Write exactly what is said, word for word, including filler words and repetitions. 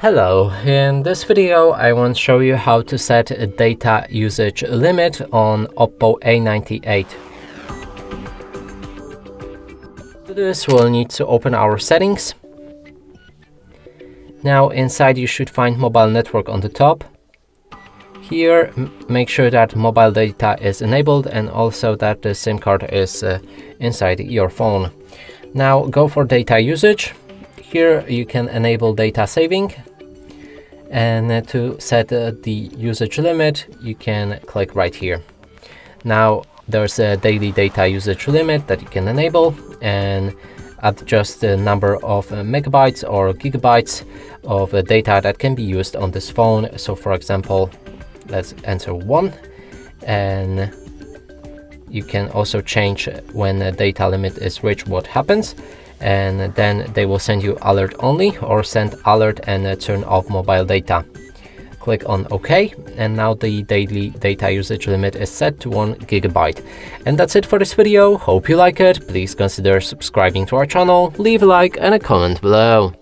Hello, in this video I want to show you how to set a data usage limit on Oppo A ninety-eight. To do this, we'll need to open our settings. Now inside you should find mobile network on the top. Here make sure that mobile data is enabled and also that the SIM card is uh, inside your phone. Now go for data usage. Here you can enable data saving. And to set uh, the usage limit, you can click right here. Now there's a daily data usage limit that you can enable and adjust the number of uh, megabytes or gigabytes of uh, data that can be used on this phone. So for example, let's enter one, and you can also change when the data limit is reached what happens, and then they will send you alert only or send alert and uh, turn off mobile data. Click on OK, and now the daily data usage limit is set to one gigabyte. And that's it for this video. Hope you like it. Please consider subscribing to our channel, leave a like and a comment below.